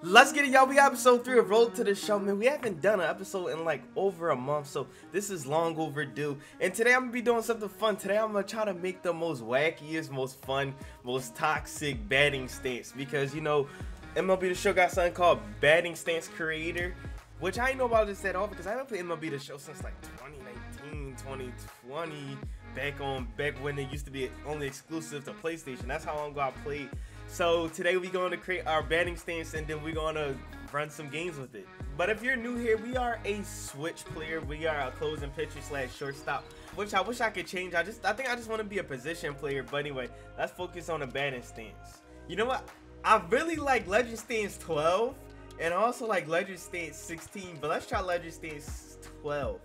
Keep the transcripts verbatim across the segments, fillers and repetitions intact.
Let's get it, y'all. We got episode three of Road to the Show. Man, we haven't done an episode in like over a month, so this is long overdue. And today I'm gonna be doing something fun. Today I'm gonna try to make the most wackiest, most fun, most toxic batting stance, because you know M L B The Show got something called Batting Stance Creator, which I ain't know about this at all because I haven't played M L B The Show since like twenty nineteen, twenty twenty, back on back when it used to be only exclusive to PlayStation. That's how long ago I played. So today we're going to create our batting stance and then we're going to run some games with it. But if you're new here, we are a Switch player. We are a closing pitcher slash shortstop, which I wish I could change. I just, I think I just want to be a position player. But anyway, let's focus on the batting stance. You know what? I really like Legend Stance twelve and I also like Legend Stance sixteen, but let's try Legend Stance twelve.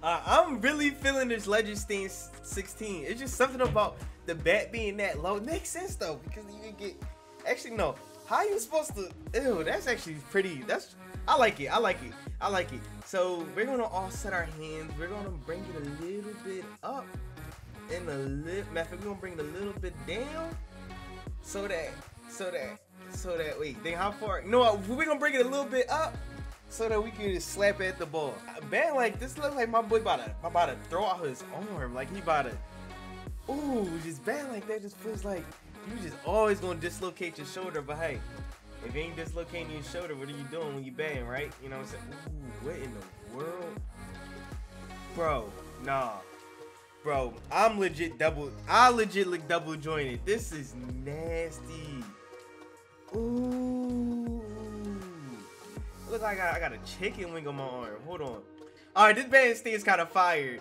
Uh, I'm really feeling this Legend Stance sixteen. It's just something about the bat being that low. It makes sense though, because you can get, actually no, how are you supposed to, ew, that's actually pretty, that's, I like it, I like it, I like it. So we're gonna offset our hands, we're gonna bring it a little bit up, and a little, matter of fact, we're gonna bring it a little bit down, so that, so that, so that, wait, then how far, no, we're gonna bring it a little bit up, so that we can just slap at the ball. Man, like this looks like my boy about to, about to throw out his arm, like he about to. Ooh, just bad like that just feels like you just always gonna dislocate your shoulder. But hey, if you ain't dislocating your shoulder, what are you doing when you bang, right? You know what I'm saying? Ooh, what in the world, bro? Nah, bro, I'm legit double. I legit look double jointed. This is nasty. Ooh. Looks like I, I got a chicken wing on my arm. Hold on. All right, this batting stance kind of fired.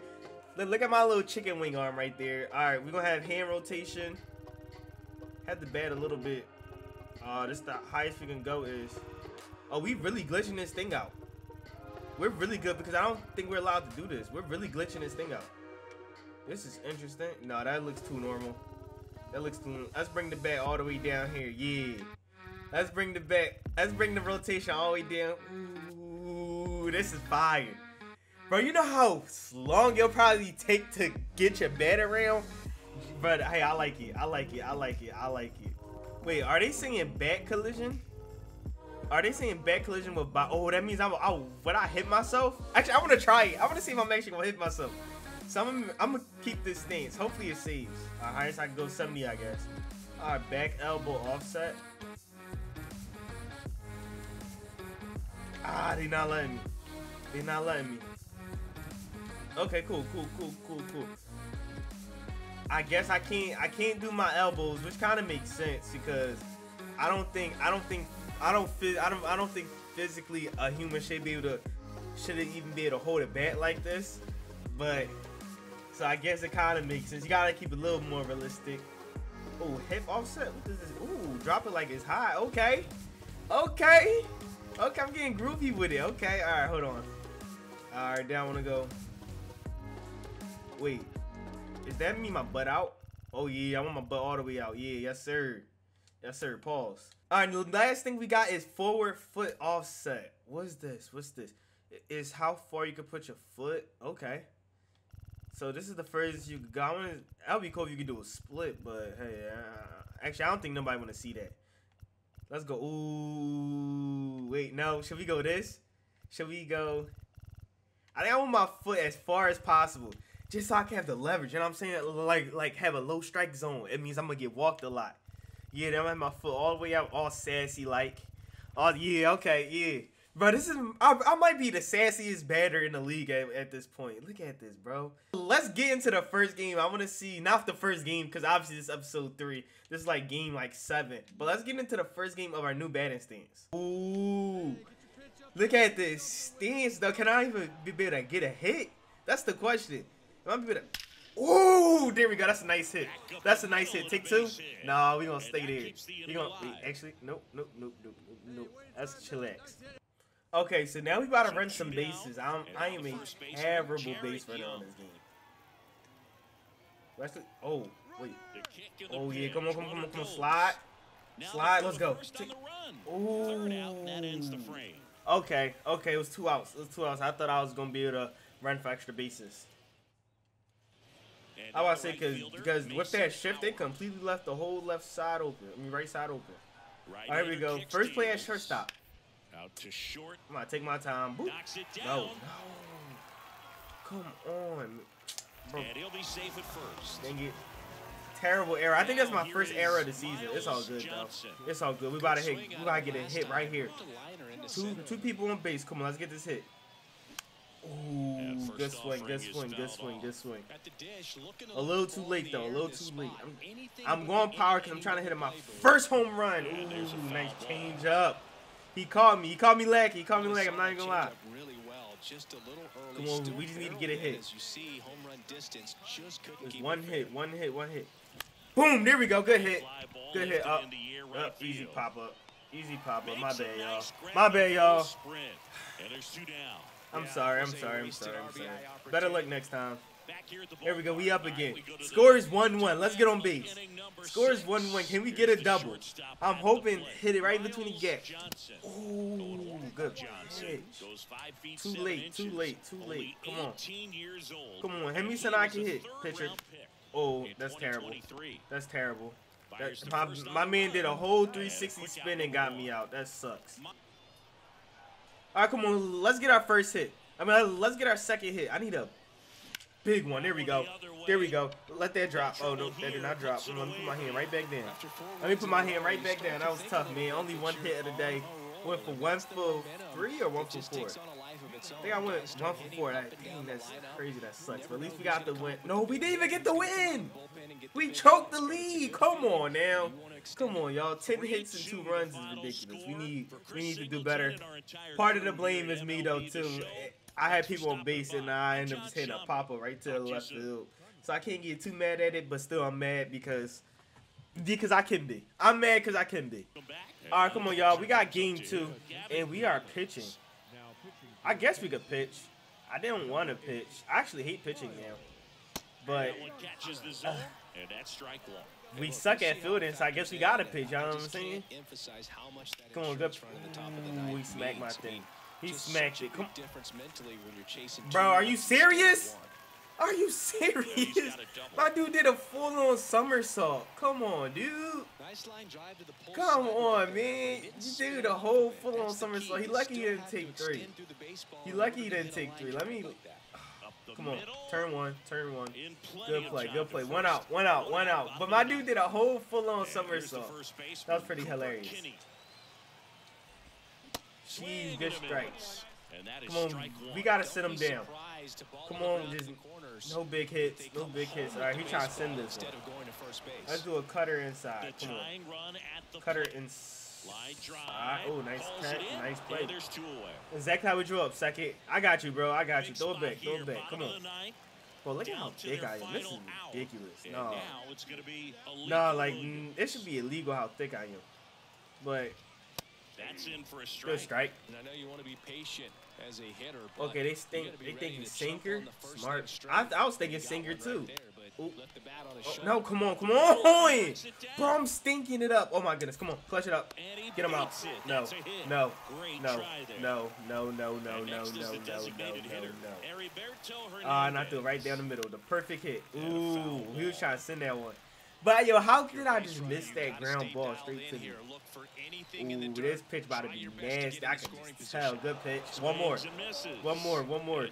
Look, look at my little chicken wing arm right there. All right, we're going to have hand rotation. Have the bat a little bit. Uh, this the highest we can go is... Oh, we really glitching this thing out. We're really good because I don't think we're allowed to do this. We're really glitching this thing out. This is interesting. No, that looks too normal. That looks too... Let's bring the bat all the way down here. Yeah. Let's bring the back. Let's bring the rotation all the way down. Ooh, this is fire. Bro, you know how long it'll probably take to get your bat around? But hey, I like it. I like it. I like it. I like it. Wait, are they singing bat collision? Are they singing bat collision with bat? Oh, that means I'm, I, when I hit myself? Actually, I want to try it. I want to see if I'm actually going to hit myself. So I'm, I'm going to keep this stance. Hopefully it saves. All right, so I can go seventy, I guess. All right, back elbow offset. Ah, they not letting me. They not letting me. Okay, cool, cool, cool, cool, cool. I guess I can't. I can't do my elbows, which kind of makes sense because I don't think. I don't think. I don't fit. I don't. I don't think physically a human should be able to. Should even be able to hold a bat like this. But so I guess it kind of makes sense. You gotta keep it a little more realistic. Oh, hip offset. What is this? Ooh, drop it like it's high. Okay. Okay. Okay, I'm getting groovy with it. Okay, all right, hold on. All right, down I want to go. Wait, does that mean my butt out? Oh yeah, I want my butt all the way out. Yeah, yes sir, yes sir. Pause. All right, the last thing we got is forward foot offset. What's this? What's this? It's how far you can put your foot. Okay. So this is the furthest you got. That would be cool if you could do a split, but hey, uh, actually I don't think nobody want to see that. Let's go. Ooh, wait, no. Should we go this? Should we go? I think I want my foot as far as possible, just so I can have the leverage. You know what I'm saying? Like, like have a low strike zone. It means I'm gonna get walked a lot. Yeah, then I'm gonna have my foot all the way out, all sassy like. Oh yeah, okay, yeah, bro. This is I, I might be the sassiest batter in the league at, at this point. Look at this, bro. Let's get into the first game. I want to see not the first game because obviously this is episode three. This is like game like seven. But let's get into the first game of our new batting stance. Ooh, look at this stance though. Can I even be able to get a hit? That's the question. Am I be able to? Ooh, there we go. That's a nice hit. That's a nice hit. Take two. Nah, we gonna stay there. We gonna wait, actually nope, nope, nope, nope, nope. That's chillax. Okay, so now we about to run some bases. I'm, I am a terrible base runner on this game. Actually, oh, wait. Oh, yeah. Come on, come on, come on, come on. Slide. Slide. Let's go. Ooh. Okay, okay. It was two outs. It was two outs. I thought I was going to be able to run for extra bases. I was about to say, because with that shift, they completely left the whole left side open. I mean, right side open. All right, we go. First play at shortstop. Out to short. Come on, take my time. Boop. Knocks it down. No, no. Come on. Bro. And he'll be safe at first. Dang it. Terrible error. I think that's my first error of the season. It's all good, though. It's all good. We about to hit. We about to get a hit right here. Two, two people on base. Come on, let's get this hit. Ooh, good swing, good swing, good swing, good swing. A little too late, though. A little too late. I'm, I'm going power because I'm trying to hit him my first home run. Ooh, nice change up. He called me. He called me laggy. He called me laggy. I'm not even gonna lie. Just a little early. Come on, still we just need to get a hit. You see, home run distance just couldn't keep one hit, one hit, one hit. Boom! There we go. Good hit. Good hit. Up. Up. Easy pop up. Easy pop up. My bad, y'all. My bad, y'all. I'm sorry. I'm sorry. I'm sorry. I'm sorry. Better luck next time. There we go. We up again. Score is one one. Let's get on base. Score is one one. Can we get a double? I'm hoping hit it right between the gap. Ooh, good pitch. Too late. Too late. Too late. Come on. Come on. Hit me so I can hit, pitcher. Oh, that's terrible. That's terrible. That, my, my man did a whole three sixty spin and got me out. That sucks. All right, come on. Let's get our first hit. I mean, let's get our second hit. I need a big one. There we go. There we go. Let that drop. Oh, no, that did not drop. Let me put my hand right back down. Let me put my hand right back down. That was tough, man. Only one hit of the day. Went for one for three or one for four? I think I went one for four. That, dang, that's crazy. That sucks. But at least we got the win. No, we didn't even get the win. We choked the lead. Come on now. Come on, y'all. Ten hits and two runs is ridiculous. We need, we need to do better. Part of the blame is me, though, too. I had people on base, and I ended up just hitting a pop-up right to the left field. So I can't get too mad at it, but still I'm mad because because I can be. I'm mad because I can be. All right, come on, y'all. We got game two, and we are pitching. I guess we could pitch. I didn't want to pitch. I actually hate pitching now. But uh, we suck at fielding, so I guess we got to pitch. You know what I'm saying? Come on, good. Ooh, we smacked my thing. He smacked it. Come on. Bro, are you serious? Are you serious? My dude did a full-on somersault. Come on, dude. Come on, man. You did a whole full-on somersault. He lucky he didn't take three. He lucky he didn't take three. Let me... Come on. Turn one. Turn one. Good play. Good play. One out. One out. One out. But my dude did a whole full-on somersault. That was pretty hilarious. Jeez, good strikes. Come on, we gotta sit him down. Come on, just no big hits, no big hits. All right, he trying to send this one. Let's do a cutter inside. Come on, cutter inside. Oh, nice catch, nice play. Exactly how we drew up. Second, I got you, bro. I got you. Throw it back, throw it back. Come on. Well, look at how thick I am. This is ridiculous. No, no, like it should be illegal how thick I am, but. That's in for a strike. Good strike. And I know you want to be patient as a hitter. Okay, they think they thinking sinker. Smart. I, I was thinking sinker too. Right there, oh, no, come on, come on, bro! I'm stinking it up. Oh my goodness, come on, clutch it up. Get him out. No, no, no, no, no, no, no, no, no, no, no, no. Ah, and I threw it right down the middle. The perfect hit. Ooh, he was trying to send that one. But, yo, how could I just miss that ground ball straight to me? Ooh, this pitch about to be nasty. I can just tell. Good pitch. One more. One more. One more.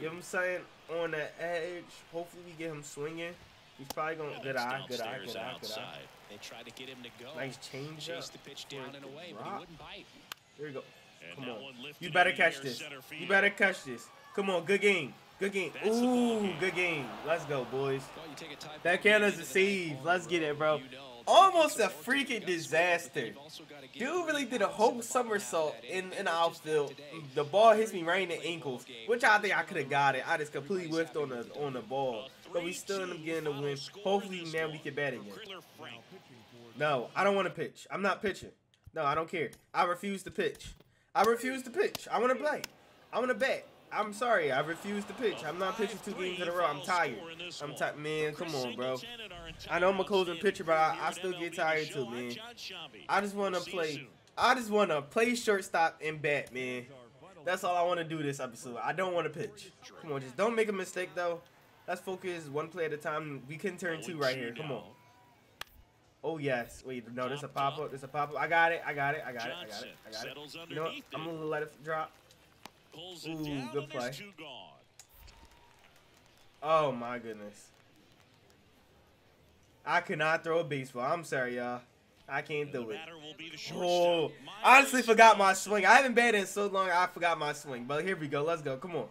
Give him something on the edge. Hopefully, we get him swinging. He's probably going to. Good eye. Good eye. Good eye. Good eye. Nice change up. There you go. Come on. You better catch this. You better catch this. Come on. Good game. Good game. Ooh, good game. Let's go, boys. That count as a save. Let's get it, bro. Almost a freaking disaster. Dude really did a whole somersault in, in the outfield. The ball hits me right in the ankles, which I think I could have got it. I just completely whiffed on the, on the ball. But we still end up getting the win. Hopefully now we can bat again. No, I don't want to pitch. I'm not pitching. No, I don't care. I refuse to pitch. I refuse to pitch. I want to play. I want to bat. I'm sorry, I refuse to pitch. I'm not pitching two games in a row. I'm tired. I'm tired. Man, come on, bro. I know I'm a closing pitcher, but I, I still get tired too, man. I just want to play. I just want to play shortstop and bat, man. That's all I want to do this episode. I don't want to pitch. Come on, just don't make a mistake, though. Let's focus one play at a time. We can turn two right here. Come on. Oh yes. Wait, no, there's a pop up. There's a pop up. I got it. I got it. I got it. I got it. I got it. You know what? I'm gonna let it drop. Ooh, good play. Oh my goodness. I cannot throw a baseball. I'm sorry, y'all. I can't do it. Oh, honestly forgot my swing. I haven't batted in so long. I forgot my swing. But here we go. Let's go. Come on.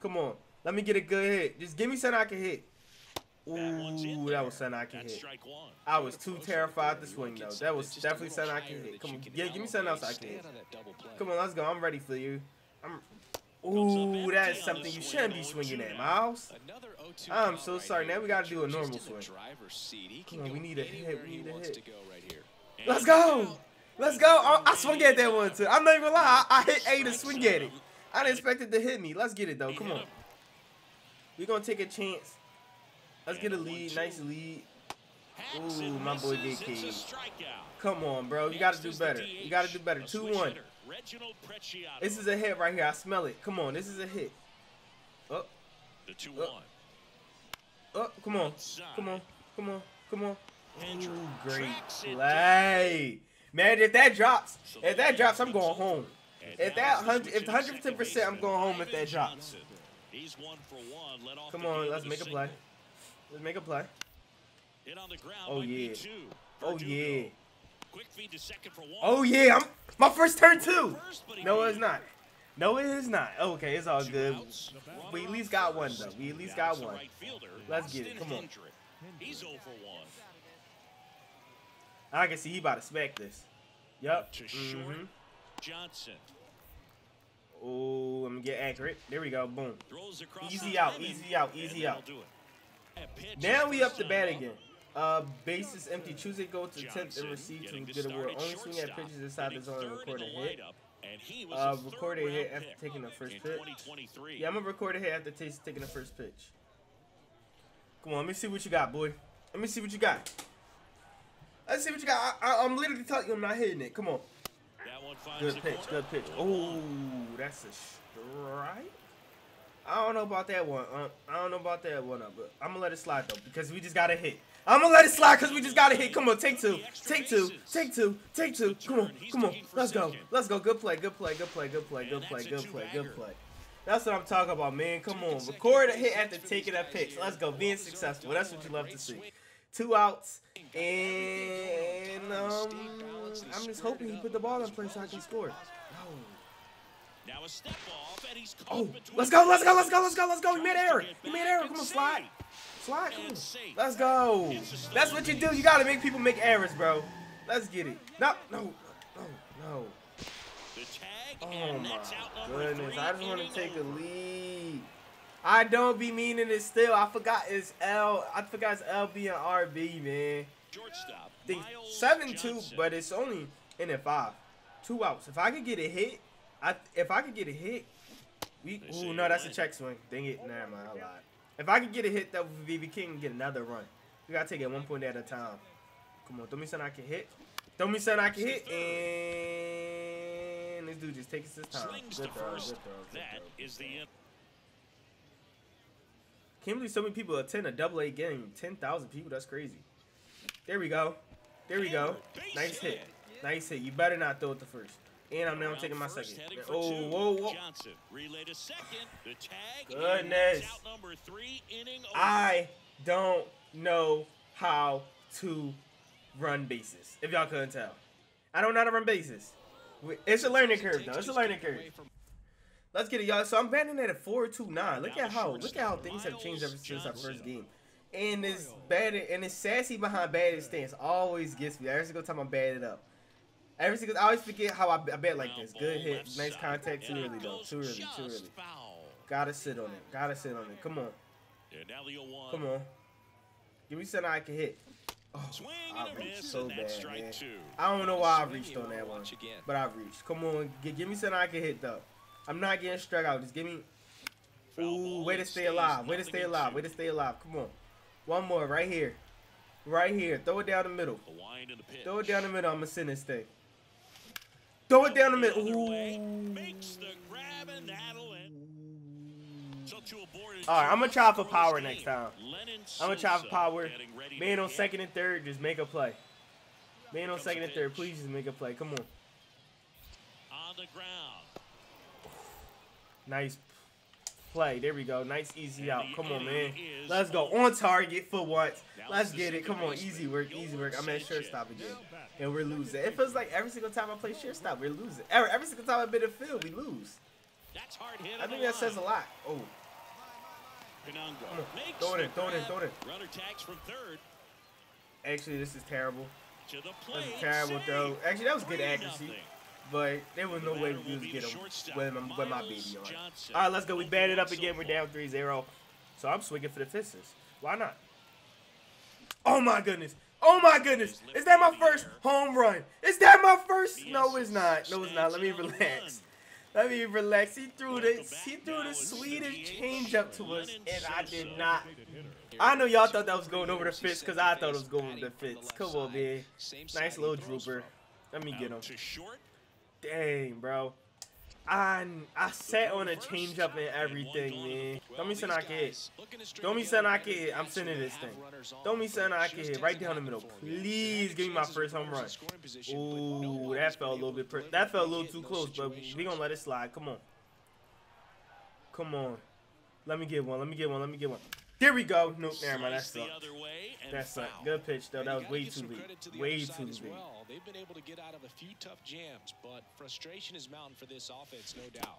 Come on. Let me get a good hit. Just give me something I can hit. Ooh, that was something I can hit. I was too terrified to swing though. That was definitely something I can hit. Come on. Yeah, give me something else I can hit. Come on, let's go. I'm ready for you. I'm. Ooh, that is something you shouldn't be swinging at, Miles. I'm so sorry. Now we got to do a normal swing. Come on, we need a hit. We need a hit. Let's go. Let's go. I, I swung at that one, too. I'm not even going to lie. I, I hit A to swing at it. I didn't expect it to hit me. Let's get it, though. Come on. We're going to take a chance. Let's get a lead. Nice lead. Ooh, my boy did K. Come on, bro. You got to do better. You got to do better. two one. This is a hit right here. I smell it. Come on. This is a hit. Up. The two one. Up. Come on. Come on. Come on. Come on. Ooh, great play. Man, if that drops, if that drops, I'm going home. If that one hundred, if one hundred ten percent, I'm going home if that drops. Come on, let's make a play. Let's make a play. Oh, yeah. Oh, yeah. Oh, yeah. I'm, my first turn, too. No, it's not. No, it is not. Okay, it's all good. We at least got one, though. We at least got one. Let's get it. Come on. He's over one. I can see he about to smack this. Yep. Mm-hmm. Johnson. Oh, I'm gonna get accurate. There we go. Boom. Easy out. Easy out. Easy out. Now we up to bat again. Uh, bases empty. Choose it. Go to tenth and receive to get award. Only swing at pitches inside the zone and record a hit. Uh, record a hit after taking the first pitch. Yeah, I'm gonna record a hit after taking the first pitch. Come on, let me see what you got, boy. Let me see what you got. Let's see what you got. I, I, I'm literally telling you I'm not hitting it. Come on. Good pitch, good pitch. Oh, that's a strike. I don't know about that one. Uh, I don't know about that one. Uh, but I'm going to let it slide, though, because we just got to hit. I'm going to let it slide because we just got to hit. Come on, take two. Take two. Take two. Take two. Come on. Come on. Let's go. Let's go. Good play, good play, good play, good play, good play, good play, good play. That's what I'm talking about, man. Come on. Record a hit after taking that pitch. Let's go. Being successful. That's what you love to see. Two outs, and um, I'm just hoping he put the ball in place so I can score. Oh, oh let's go, let's go, let's go, let's go, let's go. He made error. He made error. Come on, slide. Slide. Come on. Let's go. That's what you do. You got to make people make errors, bro. Let's get it. No, no, no, no. Oh, my goodness. I just want to take a lead. I don't be meaning it still. I forgot it's L. I forgot it's L B and R B, man. Shortstop. Think seven two, but it's only in at five. Two outs. If I could get a hit, I if I could get a hit, we. Ooh, no, that's a check swing. Dang it, nah, man, I lied. If I could get a hit, that would be King and get another run. We gotta take it one point at a time. Come on, throw me something I can hit. Throw me something I can hit, and this dude just takes his time. Good throw, good throw, good throw. Can't believe so many people attend a double A game. ten thousand people, that's crazy. There we go. There we go. Nice hit. Nice hit. You better not throw it the first. And I'm now taking my second. Oh, whoa, whoa. Goodness. I don't know how to run bases, if y'all couldn't tell. I don't know how to run bases. It's a learning curve, though. It's a learning curve. Let's get it, y'all. So I'm batting at a four two nine. Look at how look at how things have changed ever since our first game. And this batting and this sassy behind batting stance always gets me. Every single time I bat it up. Every single I always forget how I bat like this. Good hit, nice contact. Too early though. Too early. Too early. Gotta sit on it. Gotta sit on it. Come on. Come on. Give me something I can hit. Oh, I reached so bad, man. I don't know why I reached on that one, but I reached. Come on, give me something I can hit though. I'm not getting struck out. Just give me. Ooh, way to stay alive. Way to stay alive. Way to stay alive. Come on. One more right here. Right here. Throw it down the middle. Throw it down the middle. I'm going to send this thing. Throw it down the middle. Ooh. All right. I'm going to try for power next time. I'm going to try for power. Man on second and third, just make a play. Man on second and third, please just make a play. Come on. On the ground. Nice play. There we go. Nice easy out. Come on, man. Let's go. On target for once. Let's get it. Come on. Easy work. Easy work. I'm at shortstop again. And we're losing. It feels like every single time I play shortstop, we're losing. Every, every single time I've been in field, we lose. That's hard hit. I think that says a lot. Oh. Throw it in. Throw it in. Throw it in. Runner tags from third. Actually, this is terrible. That's a terrible throw. Actually, that was good accuracy. But there was no way we was get him with my, with my baby on. All right, let's go. We batted up again. We're down three zero. So I'm swinging for the fences. Why not? Oh, my goodness. Oh, my goodness. Is that my first home run? Is that my first? No, it's not. No, it's not. Let me relax. Let me relax. He threw this. He threw the sweetest changeup to us, and I did not. I know y'all thought that was going over the fence because I thought it was going over the fence. Come on, man. Nice little drooper. Let me get him. Dang, bro. I, I sat on a change-up and everything, man. Don't me send I hit. Don't me send I hit. I'm sending this thing. Don't me send I hit. Right down the middle. Please give me my first home run. Ooh, that felt a little bit. That felt a little too close, but we're going to let it slide. Come on. Come on. Let me get one. Let me get one. Let me get one. There we go. Nope, never mind. That sucked. That sucked. Good pitch, though. That was way too late. Way too late. They've been able to get out of a few tough jams, but frustration is mounting for this offense, no doubt.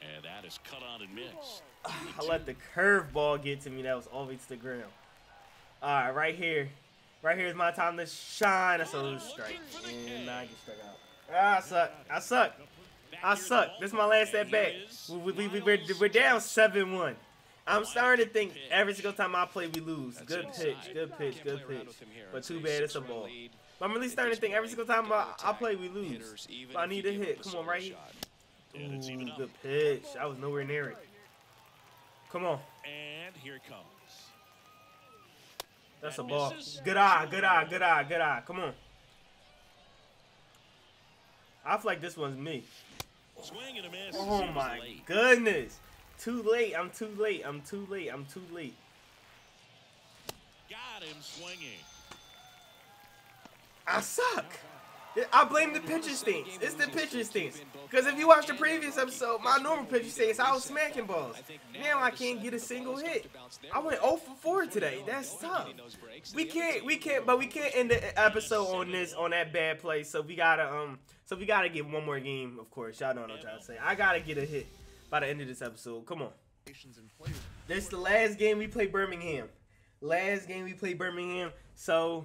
And that is cut on and missed. I let the curveball get to me. That was always the ground. All right, right here. Right here is my time to shine. That's a little strike. And I get stuck out. Ah, I suck. I suck. I suck. This is my last at bat. We, we, we, we're, we're down seven one. I'm starting to think every single time I play, we lose. Good pitch, good pitch, good pitch. But too bad it's a ball. But I'm really starting to think every single time I, I play, we lose. But I need a hit. Come on, right here. Ooh, good pitch. I was nowhere near it. Come on. And here it comes. That's a ball. Good eye, good eye, good eye, good eye. Come on. I feel like this one's me. Oh, my goodness. Too late, I'm too late, I'm too late, I'm too late. Got him swinging. I suck. I blame the pitcher stance. It's the pitcher stance. Because if you watched the previous episode, my normal pitcher stance, I was smacking balls. Now I can't get a single hit. I went oh for four today. That's tough. We can't, we can't, but we can't end the episode on this, on that bad play. So we gotta, um, so we gotta get one more game, of course. Y'all know what I'm trying to say. I gotta get a hit by the end of this episode. Come on. This is the last game we play Birmingham. Last game we play Birmingham. So,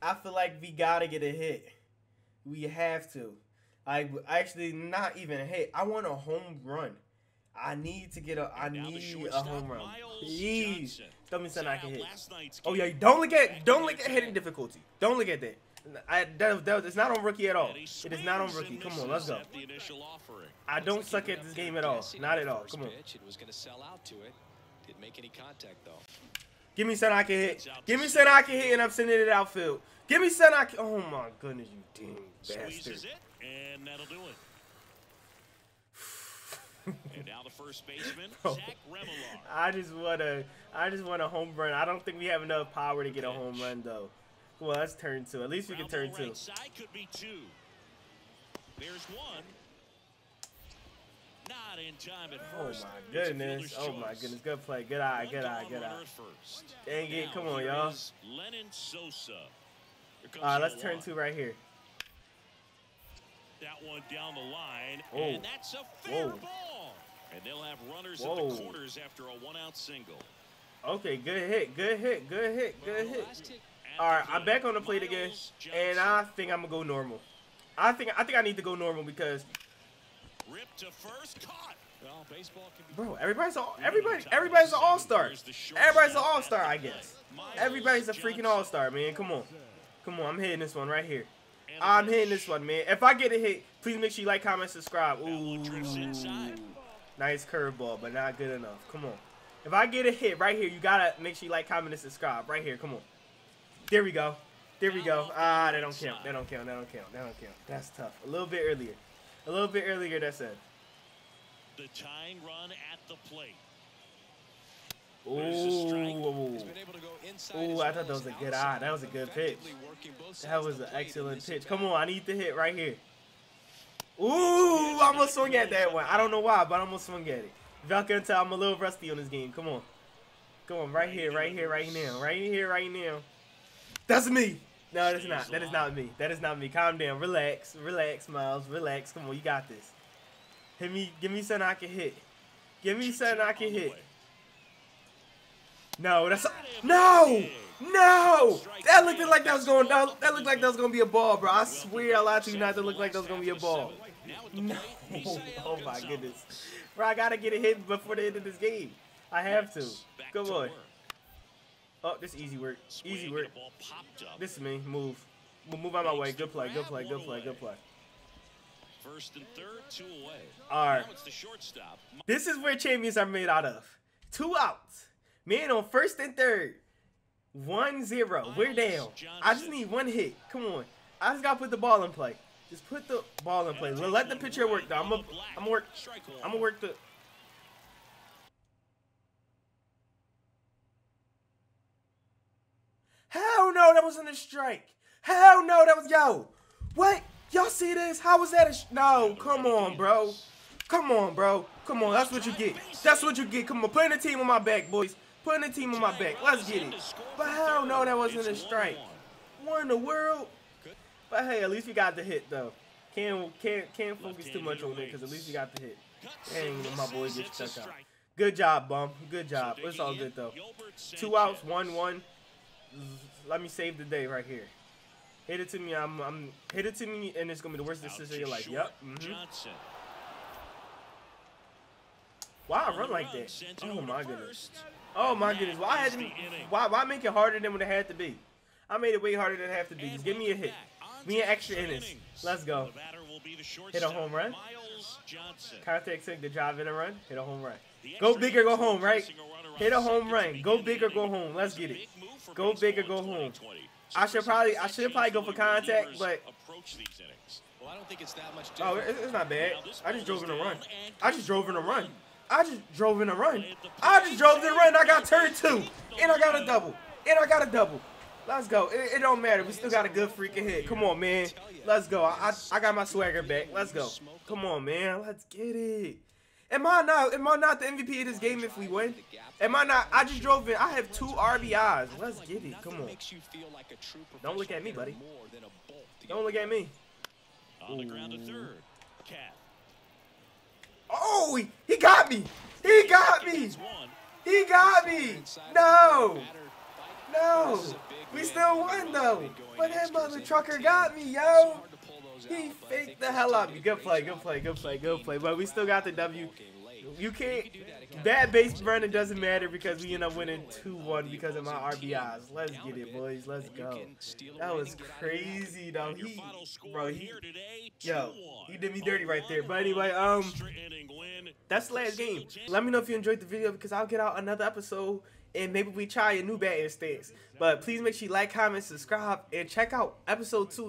I feel like we got to get a hit. We have to. I actually not even a hit. I want a home run. I need to get a I need a home run. Please. Don't me say I can hit. Oh yeah, don't look at don't look at hitting difficulty. Don't look at that. I, that, that, it's not on rookie at all. It is not on rookie. Come on, let's go. I don't suck at this game at all. Not at all. Come on. Give me something I can hit. Give me something I can hit, and I'm sending it outfield. Give me something I can. Oh my goodness, you damn bastard. And that'll do it. And now the first baseman, Zach Remillard. I just want a, I just want a home run. I don't think we have enough power to get a home run though. Well, that's turn two. At least we can turn two. Could be two. There's one. Not in time at first. Oh my goodness. Oh my goodness. Good play. Good eye. Good eye. Good eye. Dang it. Come on, y'all. All right, let's turn two right here. That one down the line. And that's a fair ball. And they'll have runners at the corners after a one-out single. Okay. Good hit. Good hit. Good hit. Good hit. All right, I'm back on the plate again, and I think I'm gonna go normal. I think I think I need to go normal because. Ripped to first, caught. Well, baseball can be bro, everybody's all everybody everybody's an all-star. Everybody's an all-star, I guess. Everybody's a freaking all-star, man. Come on, come on. I'm hitting this one right here. I'm hitting this one, man. If I get a hit, please make sure you like, comment, subscribe. Ooh, nice curveball, but not good enough. Come on. If I get a hit right here, you gotta make sure you like, comment, and subscribe right here. Come on. There we go. There we go. Ah, they don't count. They don't count. They don't count. They don't count. That's tough. A little bit earlier. A little bit earlier, that's it. The tying run at the plate. Oh, I thought that was a good eye. That was a good pitch. That was an excellent pitch. Come on, I need the hit right here. Ooh, I'm going to swing at that one. I don't know why, but I'm going to swing at it. If y'all can tell, I'm a little rusty on this game. Come on. Come on, right here, right here, right now. Right here, right now. That's me. No, that's not. That is not me. That is not me. Calm down. Relax. Relax, Miles. Relax. Come on, you got this. Hit me. Give me something I can hit. Give me something I can hit. No, that's no, no. That looked like that was going. That, that looked like that was going to be a ball, bro. I swear, I lied to you not. That looked like that was going to be a ball. No. Oh my goodness, bro. I gotta get a hit before the end of this game. I have to. Come on. Oh, this easy work. Easy work. This is me. Move. Move out my way. Good play. Good play. Good play. Good play. Good play. First and third, two away. All right. This is where champions are made out of. Two outs. Man on first and third. one zero. We're down. I just need one hit. Come on. I just got to put the ball in play. Just put the ball in play. Let the pitcher work, though. I'm going to work. I'm going to work the... Hell no, that wasn't a strike. Hell no, that was, yo. What? Y'all see this? How was that a sh No, come on, bro. Come on, bro. Come on, that's what you get. That's what you get. Come on, putting the team on my back, boys. Putting the team on my back. Let's get it. But hell no, that wasn't a strike. What in the world? But hey, at least we got the hit, though. Can't, can't, can't focus too much on it, because at least we got the hit. Dang, my boy gets stuck out. Good job, bum. Good job. It's all good, though. Two outs, one, one. Let me save the day right here. Hit it to me. I'm, I'm hit it to me, and it's gonna be the worst decision of your life. Yep. Mm-hmm. Why I run like that? Oh my goodness. Oh my goodness. Why had me, why why make it harder than what it had to be? I made it way harder than it had to be. Just give me a hit. Me an extra innings. Let's go. Hit a home run. Contact take the drive in a run. Hit a home run. Go big or go home, right? Hit a home run. Go big or go home. Let's get it. Go big or go home. I should probably, I should probably go for contact, but. Oh, it's not bad. I just drove in a run. I just drove in a run. I just drove in a run. I just drove in a run. I got turn two, and I got a double, and I got a double. Let's go. It, it don't matter. We still got a good freaking hit. Come on, man. Let's go. I, I got my swagger back. Let's go. Come on, man. Let's get it. Am I not? Am I not the M V P of this game if we win? Am I not? I just drove in. I have two R B Is. Let's get it. Come on. Don't look at me, buddy. Don't look at me. On the ground to third. Cat. Oh, he, he got me. He got me. He got me. No. No. We still won though. But that mother trucker got me, yo. He faked the hell out of me. Good play, good play, good play, good play. But we still got the W. You can't. That base running doesn't matter because we end up winning two one because of my R B Is. Let's get it, boys. Let's go. That was crazy, though. He, bro, he, yo, he did me dirty right there. But anyway, um, that's the last game. Let me know if you enjoyed the video because I'll get out another episode and maybe we try a new batting stance. But please make sure you like, comment, subscribe, and check out episode two.